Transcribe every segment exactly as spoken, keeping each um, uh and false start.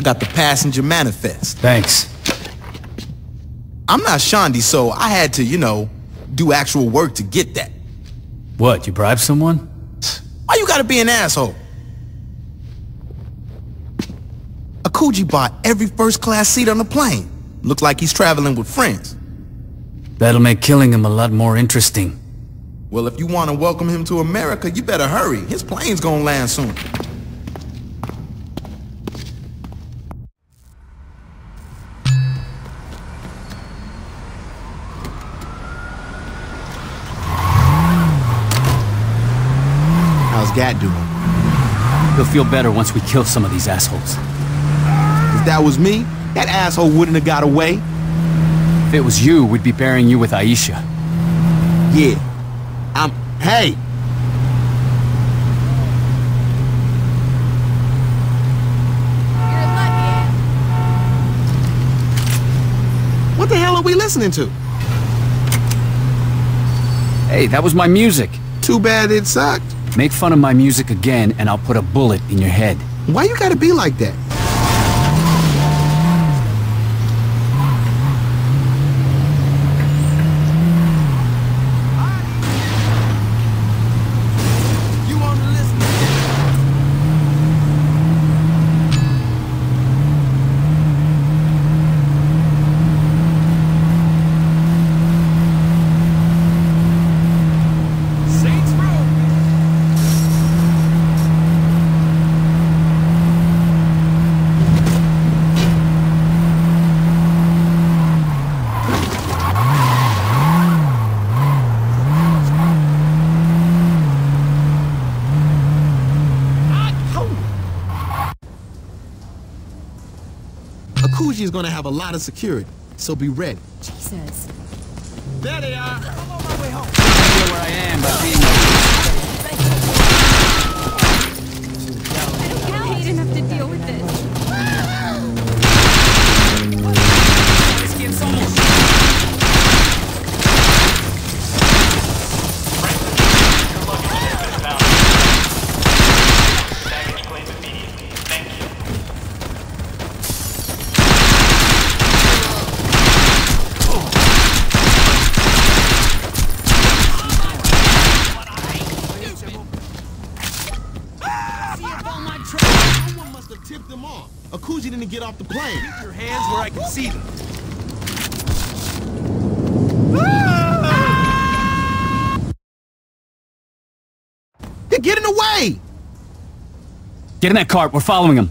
I got the passenger manifest. Thanks. I'm not Shaundi, so I had to, you know, do actual work to get that. What, you bribed someone? Why you gotta be an asshole? Akuji bought every first-class seat on the plane. Looks like he's traveling with friends. That'll make killing him a lot more interesting. Well, if you want to welcome him to America, you better hurry. His plane's gonna land soon. How's Gat doing? He'll feel better once we kill some of these assholes. If that was me, that asshole wouldn't have got away. If it was you, we'd be burying you with Aisha. Yeah. I'm... Hey! You're lucky. What the hell are we listening to? Hey, that was my music. Too bad it sucked. Make fun of my music again, and I'll put a bullet in your head. Why you gotta be like that? Is gonna have a lot of security, so be ready. Jesus. There they are. I'm on my way home. I know where I am, but being I don't get paid enough to deal with this. This game's almost get off the plane. Keep your hands where I can see them. Ah! They're getting away! Get in that cart. We're following them.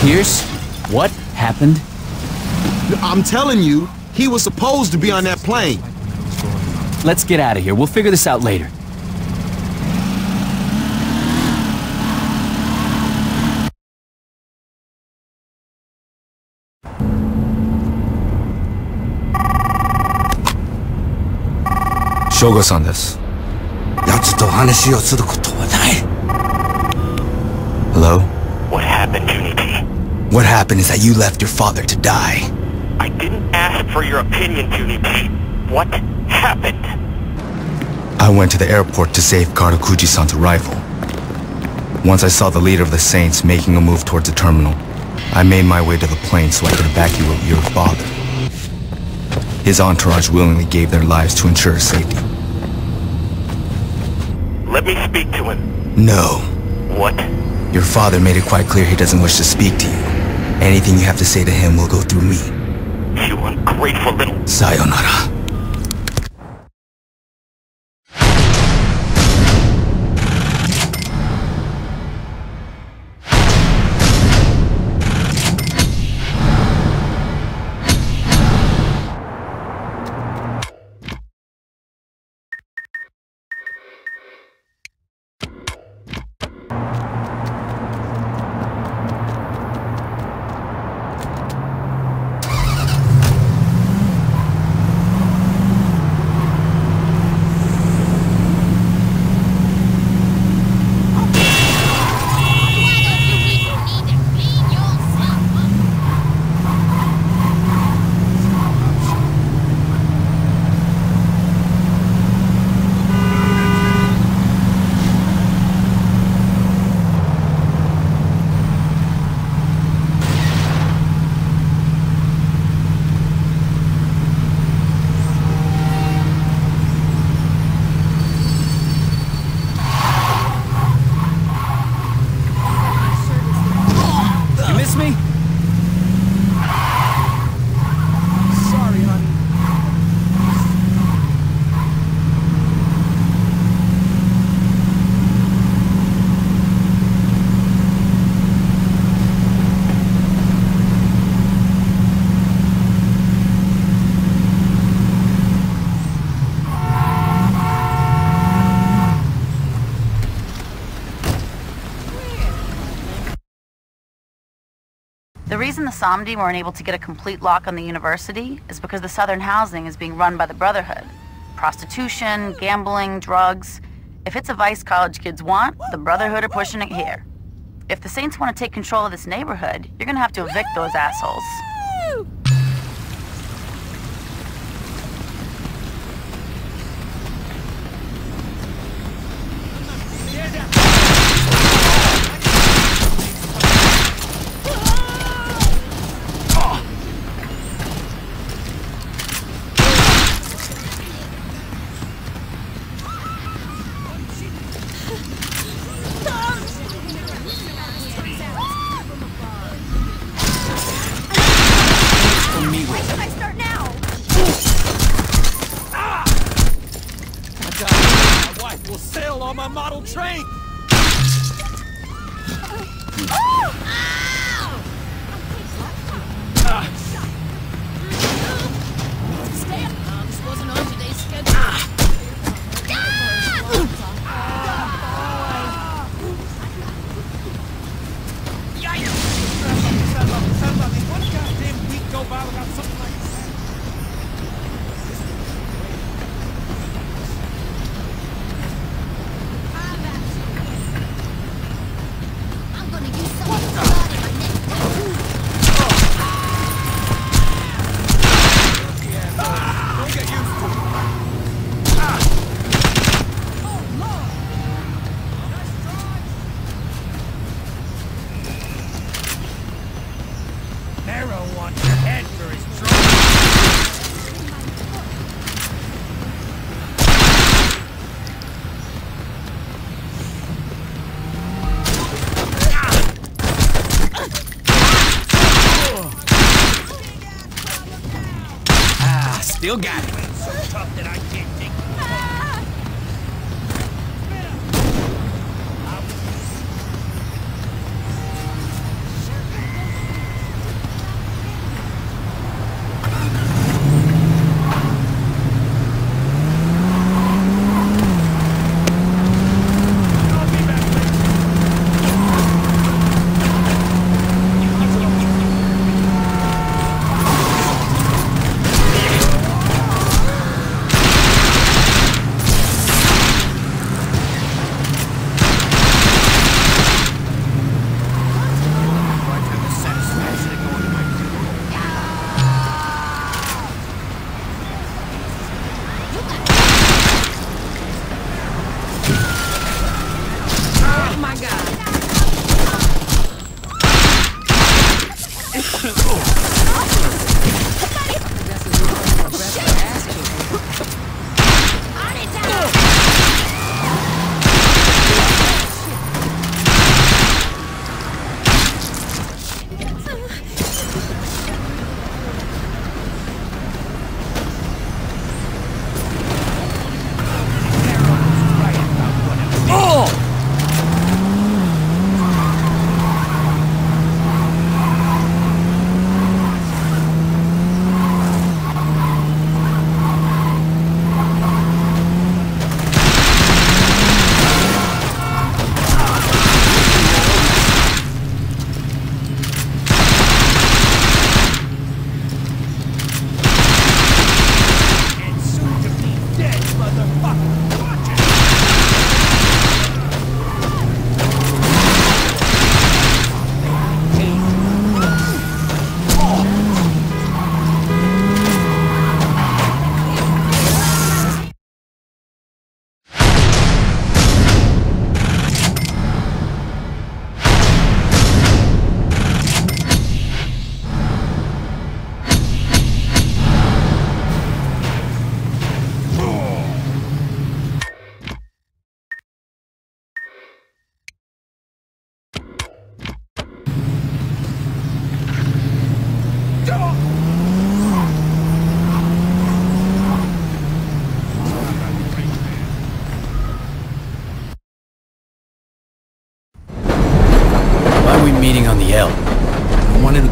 Pierce, what happened? I'm telling you, he was supposed to be on that plane. Let's get out of here. We'll figure this out later. Shogo-san desu. Yatsu to hanashi wo suru koto wa nai. Hello? What happened, Junichi? What happened is that you left your father to die. I didn't ask for your opinion, Junichi. What happened? I went to the airport to safeguard Akuji-san's arrival. Once I saw the leader of the Saints making a move towards the terminal, I made my way to the plane so I could evacuate your father. His entourage willingly gave their lives to ensure his safety. Let me speak to him. No. What? Your father made it quite clear he doesn't wish to speak to you. Anything you have to say to him will go through me. You ungrateful little... Sayonara. reason the Somdi weren't able to get a complete lock on the university is because the Southern Housing is being run by the Brotherhood. Prostitution, gambling, drugs. If it's a vice college kids want, the Brotherhood are pushing it here. If the Saints want to take control of this neighborhood, you're gonna have to evict those assholes. Still got it. So tough that I can't take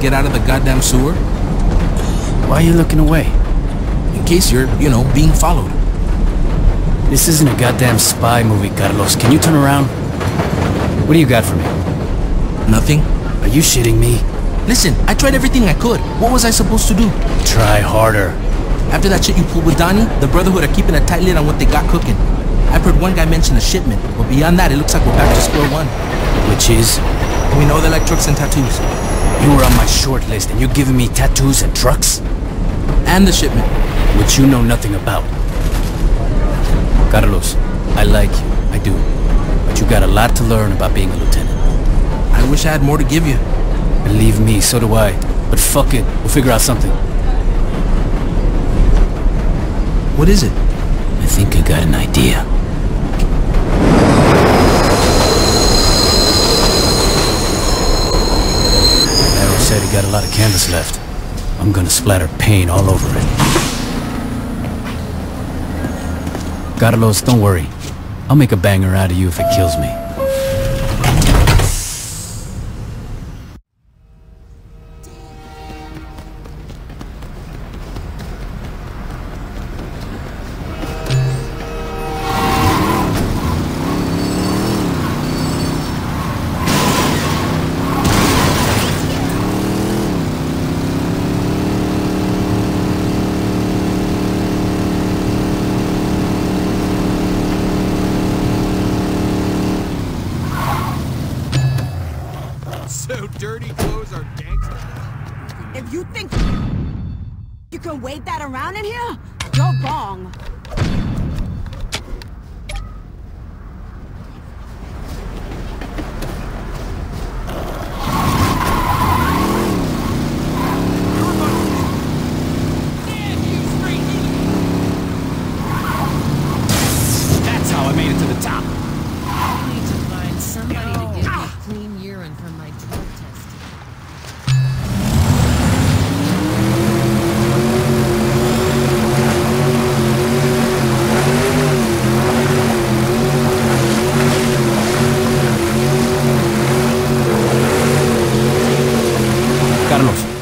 Get out of the goddamn sewer? Why are you looking away? In case you're, you know, being followed. This isn't a goddamn spy movie, Carlos. Can you turn around? What do you got for me? Nothing. Are you shitting me? Listen, I tried everything I could. What was I supposed to do? Try harder. After that shit you pulled with Donnie, the Brotherhood are keeping a tight lid on what they got cooking. I've heard one guy mention a shipment, but beyond that, it looks like we're back to square one. Which is? We know they like trucks and tattoos. You were on my short list, and you're giving me tattoos and trucks? And the shipment. Which you know nothing about. Carlos, I like you. I do. But you got a lot to learn about being a lieutenant. I wish I had more to give you. Believe me, so do I. But fuck it. We'll figure out something. What is it? I think I got an idea. Mero said he got a lot of canvas left. I'm gonna splatter paint all over it. Carlos, don't worry. I'll make a banger out of you if it kills me.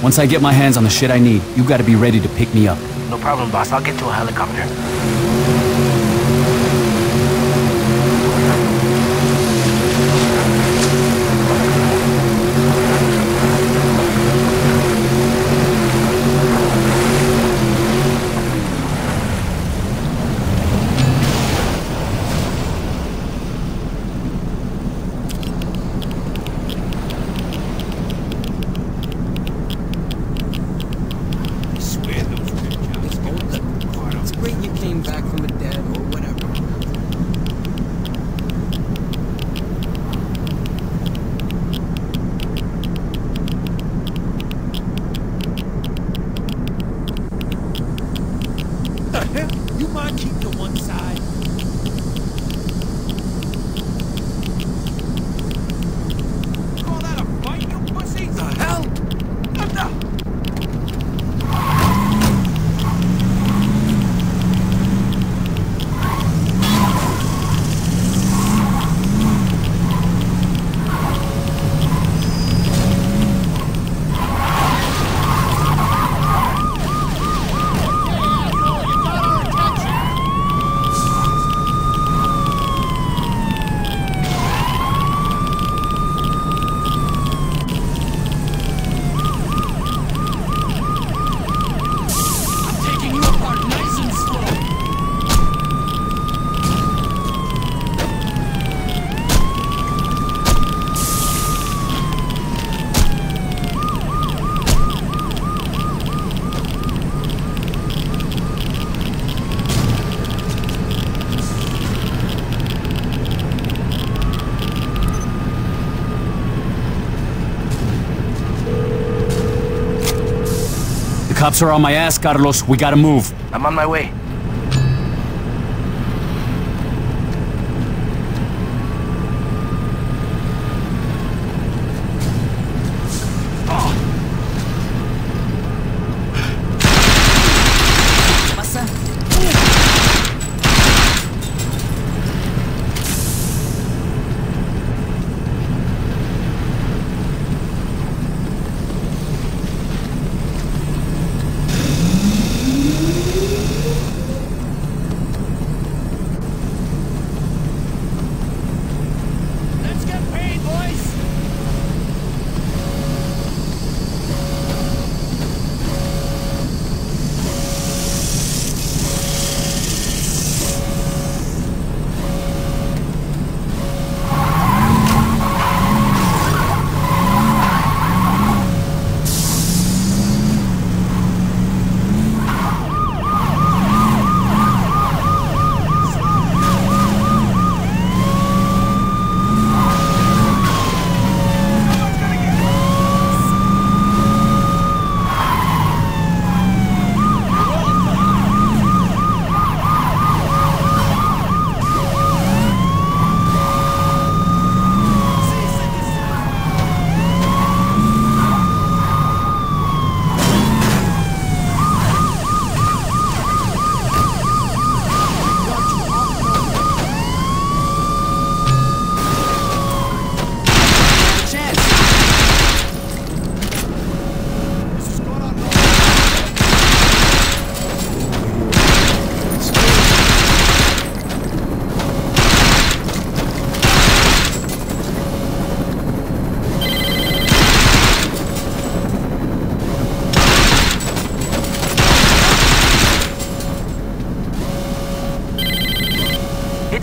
Once I get my hands on the shit I need, you gotta be ready to pick me up. No problem, boss. I'll get to a helicopter. Cops are on my ass, Carlos. We gotta move. I'm on my way.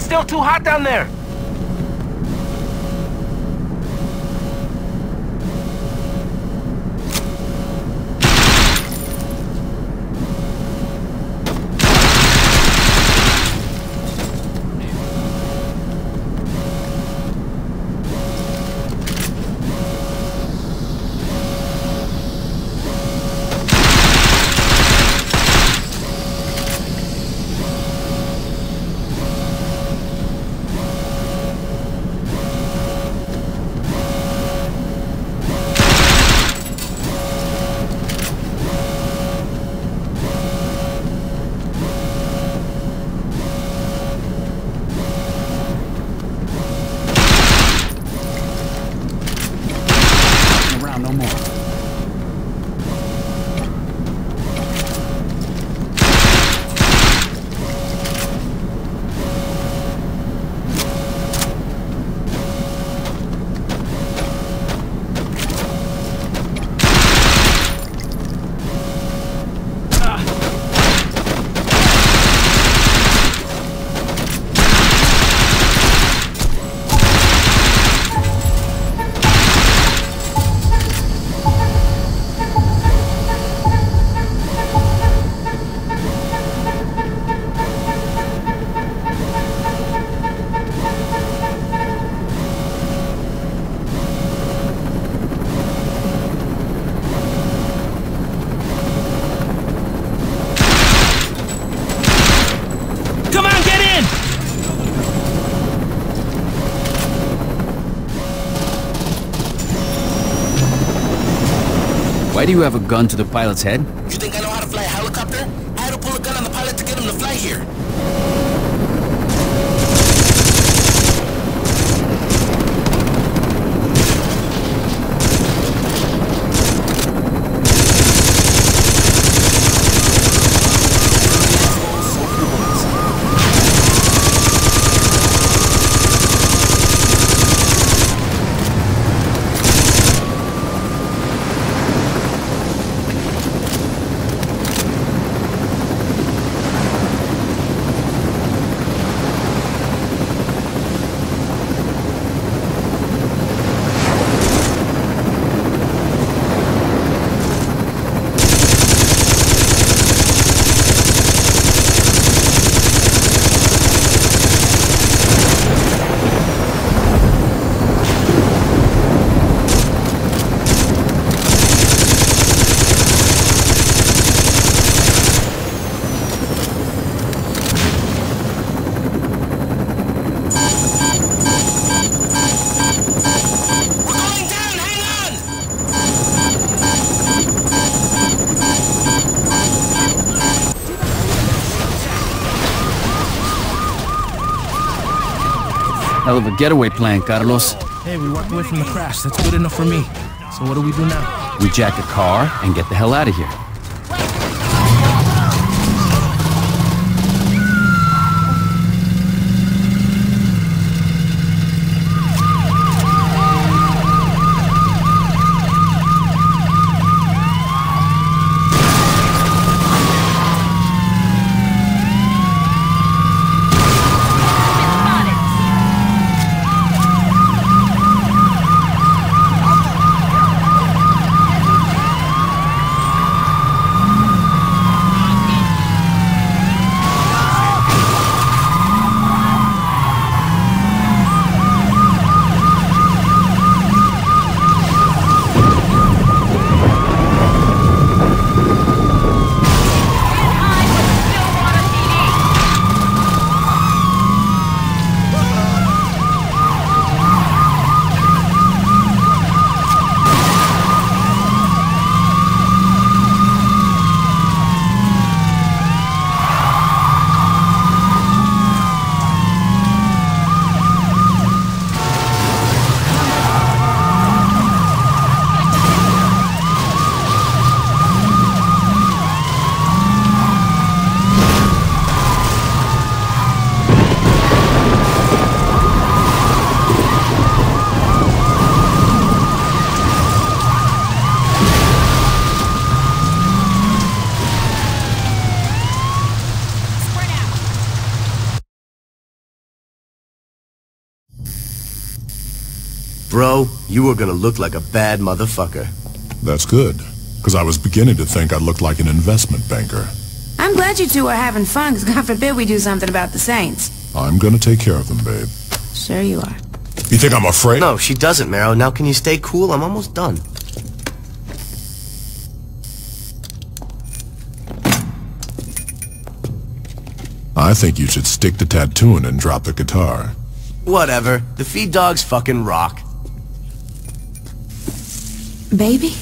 It's still too hot down there. Why do you have a gun to the pilot's head? You think I know how to fly a helicopter? I had to pull a gun on the pilot to get him to fly here. Hell of a getaway plan, Carlos. Hey, we walked away from the crash. That's good enough for me. So what do we do now? We jack a car and get the hell out of here. Bro, you were gonna look like a bad motherfucker. That's good, because I was beginning to think I looked like an investment banker. I'm glad you two are having fun, because God forbid we do something about the Saints. I'm gonna take care of them, babe. Sure you are. You think I'm afraid? No, she doesn't, Mero. Now can you stay cool? I'm almost done. I think you should stick to tattooing and drop the guitar. Whatever. The feed dogs fucking rock. Baby?